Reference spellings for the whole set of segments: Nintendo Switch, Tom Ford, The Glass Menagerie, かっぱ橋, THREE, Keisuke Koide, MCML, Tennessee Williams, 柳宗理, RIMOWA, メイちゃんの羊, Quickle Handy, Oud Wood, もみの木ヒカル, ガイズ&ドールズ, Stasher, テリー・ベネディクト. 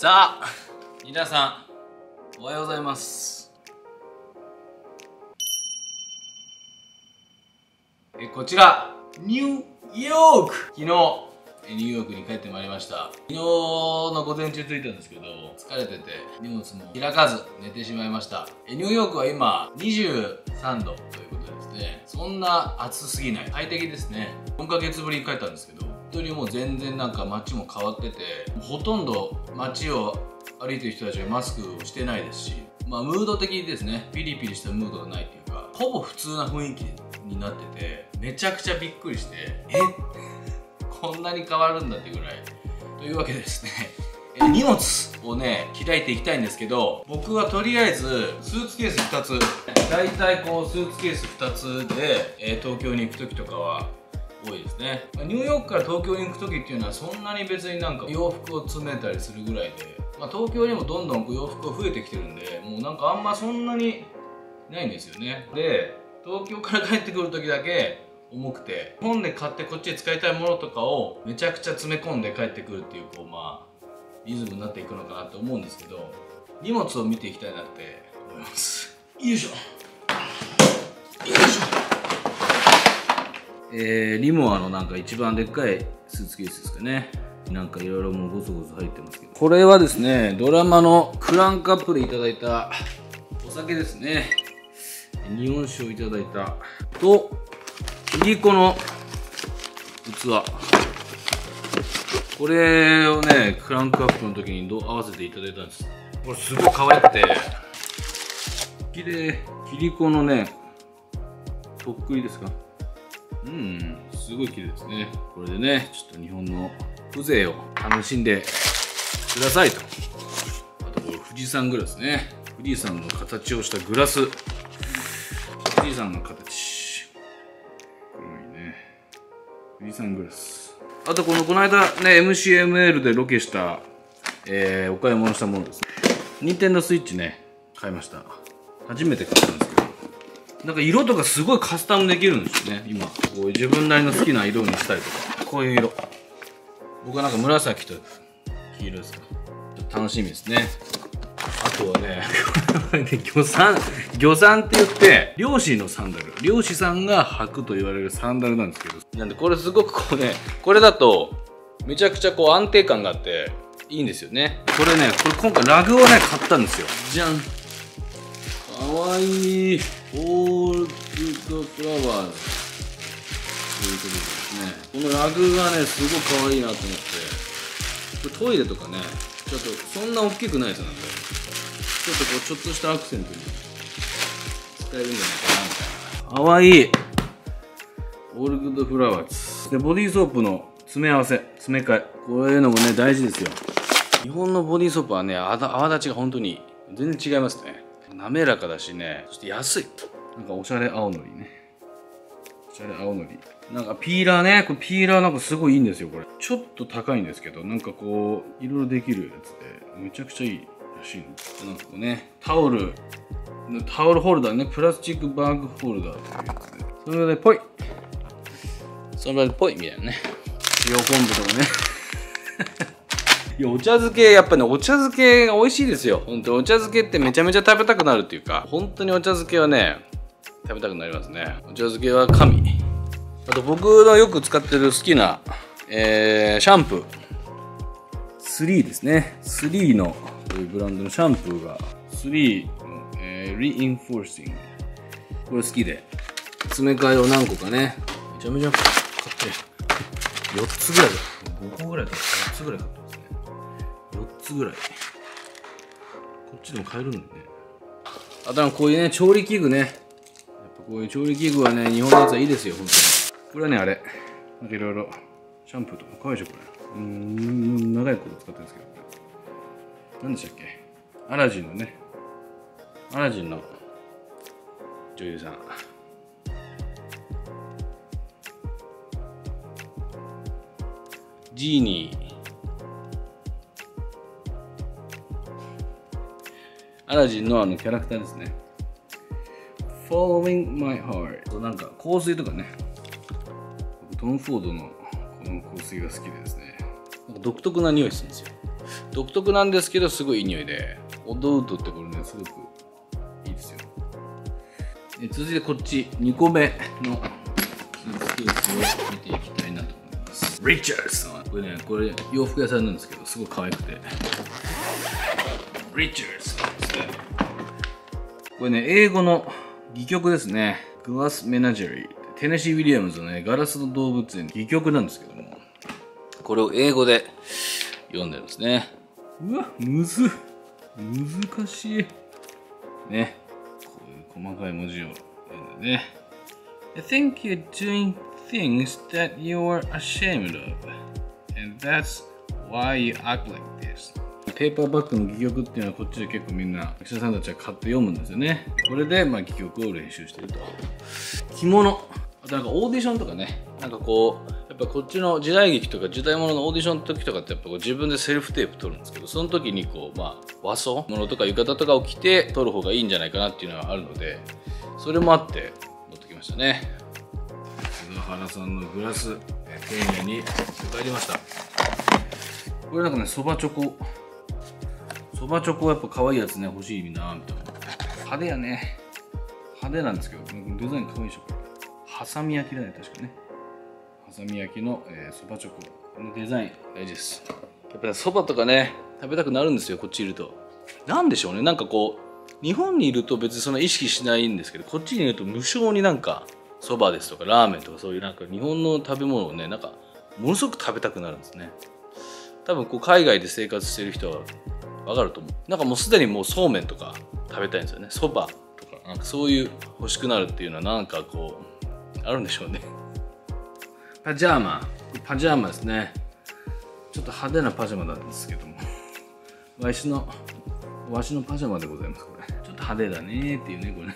さあ皆さんおはようございます。こちらニューヨーク、昨日ニューヨークに帰ってまいりました。昨日の午前中着いたんですけど、疲れてて荷物も開かず寝てしまいました。ニューヨークは今23度ということですね。そんな暑すぎない、快適ですね。4ヶ月ぶりに帰ったんですけど、本当にもう全然なんか街も変わってて、ほとんど街を歩いてる人たちはマスクをしてないですし、まあムード的ですね。ピリピリしたムードがないというか、ほぼ普通な雰囲気になってて、めちゃくちゃびっくりして、こんなに変わるんだってぐらい。というわけでですね荷物をね開いていきたいんですけど、僕はとりあえずスーツケース2つ、だいたいこうスーツケース2つで、東京に行く時とかは多いですね。ニューヨークから東京に行く時っていうのはそんなに別になんか洋服を詰めたりするぐらいで、まあ、東京にもどんどん洋服が増えてきてるんで、もうなんかあんまそんなにないんですよね。で東京から帰ってくる時だけ重くて、日本で買ってこっちで使いたいものとかをめちゃくちゃ詰め込んで帰ってくるっていう、こうまあリズムになっていくのかなと思うんですけど、荷物を見ていきたいなって思います。よいしょよいしょ。リモアのなんか一番でっかいスーツケースですかね。なんかいろいろもうゴソゴソ入ってますけど、これはですねドラマのクランカップでいただいたお酒ですね。日本酒をいただいたと、いりこの器、これをねクランクアップの時に合わせていただいたんです。これすごい可愛くて綺麗。いりこのねとっくりですか、すごい綺麗ですね。これでねちょっと日本の風情を楽しんでくださいと。あとこれ富士山グラスね、富士山の形をしたグラス、富士山の形、これいいね、富士山グラス。あとこの間ね MCML でロケした、お買い物したものですね。任天堂スイッチね買いました。初めて買ったんですけど、なんか色とかすごいカスタムできるんですよね。今こう自分なりの好きな色にしたりとか、こういう色、僕はなんか紫と黄色ですか、ちょっと楽しみですね。あとはね漁さんって言って漁師のサンダル、漁師さんが履くと言われるサンダルなんですけど、なんでこれすごくこうね、これだとめちゃくちゃこう安定感があっていいんですよね。これね、これ今回ラグをね買ったんですよ。じゃん、かわいいオールドフラワーということでですね、このラグがねすごくかわいいなと思って、これトイレとかね、ちょっとそんな大きくないですよ、なんかちょっとこうちょっとしたアクセントに使えるんじゃないかなみたいな。かわいいオールドフラワーで、ボディーソープの詰め合わせ、詰め替え、こういうのもね大事ですよ。日本のボディーソープはね泡立ちが本当に全然違いますね。滑らかだしね、そして安い。なんかおしゃれ青のりね、おしゃれ青のり、なんかピーラーね、これピーラーなんかすごいいいんですよ。これちょっと高いんですけど、なんかこういろいろできるやつでめちゃくちゃいいらしいんです。なんかこうねタオルホルダーね、プラスチックバーグホルダーというやつで、それでぽい、それでぽいみたいなね、塩昆布とかねいやお茶漬け、やっぱねお茶漬けが美味しいですよ。本当にお茶漬けってめちゃめちゃ食べたくなるっていうか、本当にお茶漬けはね食べたくなりますね。お茶漬けは神。あと僕のよく使ってる好きな、シャンプー3ですね。3のというブランドのシャンプーが3の、Reinforcing、 これ好きで詰め替えを何個かねめちゃめちゃ買って4つぐらい5個ぐらいとか4つぐらい買ってますね。4つぐらいこっちでも買えるんだね。あとはこういうね調理器具ね、やっぱこういう調理器具はね日本のやつはいいですよ本当に。これはねあれなんかいろいろシャンプーとかかわいいでしょこれ、長いこと使ってるんですけど、何でしたっけ、アラジンのね、アラジンの女優さん、ジーニー、アラジンのあのキャラクターですね。Following my heart。なんか香水とかね。トム・フォードのこの香水が好きでですね。なんか独特な匂いするんですよ。独特なんですけどすごいいい匂いで、オッドウッドってこれねすごくいいですよ。続いてこっち2個目のスーツケースを見ていきたいなと思います。リチャーズさん、これね、これ洋服屋さんなんですけどすごい可愛くて、リチャーズさんですね。これね英語の戯曲ですね。The Glass Menagerie、テネシー・ウィリアムズのね、ガラスの動物園の戯曲なんですけども、これを英語で読んでるんですね。うわ、難しい。ね。こういう細かい文字を読んでね。I think you're doing things that you are ashamed of, and that's why you act like this. ペーパーバッグの戯曲っていうのはこっちで結構みんな記者さんたちは買って読むんですよね。これでまあ戯曲を練習してると。着物。なんかオーディションとかね、なんかこうやっぱこっちの時代劇とか時代物のオーディションの時とかってやっぱ自分でセルフテープ撮るんですけど、その時にこうまあ和装ものとか浴衣とかを着て撮る方がいいんじゃないかなっていうのはあるので、それもあって持ってきましたね。菅原さんのグラス丁寧に入りました。これなんかねそばチョコはやっぱ可愛いやつね、欲しいみんなみたいな。派手やね、派手なんですけどデザイン可愛いでしょ。ハサミ焼きだね、確かね。ハサミ焼きのそばチョコ。このデザイン大事です。やっぱりそばとかね食べたくなるんですよ、こっちいると。なんでしょうね、なんかこう日本にいると別にそんな意識しないんですけど、こっちにいると無性になんかそばですとかラーメンとかそういうなんか日本の食べ物をねなんかものすごく食べたくなるんですね。多分こう海外で生活してる人は分かると思う。なんかもうすでにもうそうめんとか食べたいんですよね。そばとかなんかそういう欲しくなるっていうのはなんかこうあるんでしょうね。パジャマですね。ちょっと派手なパジャマなんですけども、わしのパジャマでございます。これちょっと派手だねっていうね。これ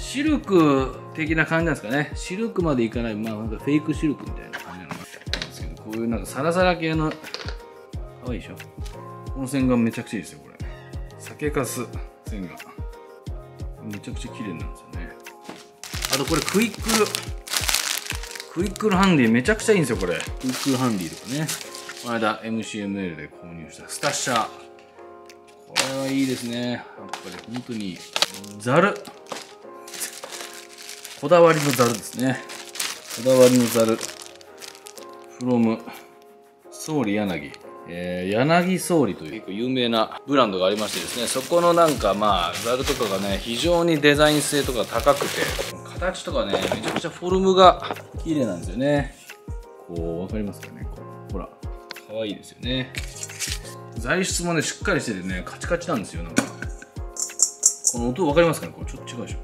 シルク的な感じなんですかね。シルクまでいかない、まあなんかフェイクシルクみたいな感じなのなんですけど、こういうなんかサラサラ系の可愛いでしょ。この線がめちゃくちゃいいですよ。これ酒粕線がめちゃくちゃ綺麗なんですよね。あとこれクイックルハンディめちゃくちゃいいんですよ。これクイックルハンディとかね、この間 MCML で購入したスタッシャー、これはいいですね。やっぱり本当にザル、こだわりのザルですね。こだわりのザル from 総理柳、柳総理という結構有名なブランドがありましてですね、そこのなんかまあザルとかがね非常にデザイン性とか高くて、形とかねめちゃくちゃフォルムが綺麗なんですよね。こうわかりますかね、ほら可愛いですよね。材質もねしっかりしててねカチカチなんですよ。なんかこの音わかりますかね、これちょっと違うでしょ。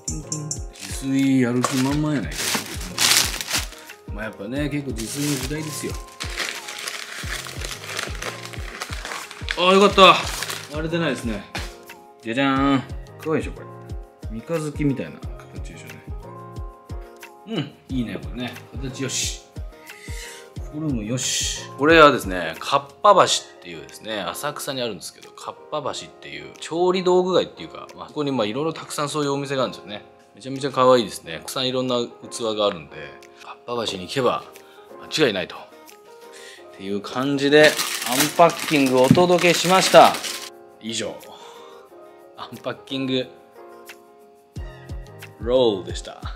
自炊やる気満々やないか。まあやっぱね結構自炊の時代ですよ。ああよかった、割れてないですね。じゃじゃーん、かわいいでしょこれ。三日月みたいな形でしょね。うん、いいねこれね。形よし。フォルムよし。これはですね、かっぱ橋っていうですね、浅草にあるんですけど、かっぱ橋っていう調理道具街っていうか、まあ、ここにまあいろいろたくさんそういうお店があるんですよね。めちゃめちゃ可愛いですね。たくさんいろんな器があるんで、かっぱ橋に行けば間違いないと。っていう感じで、アンパッキングをお届けしました。以上、アンパッキングロールでした。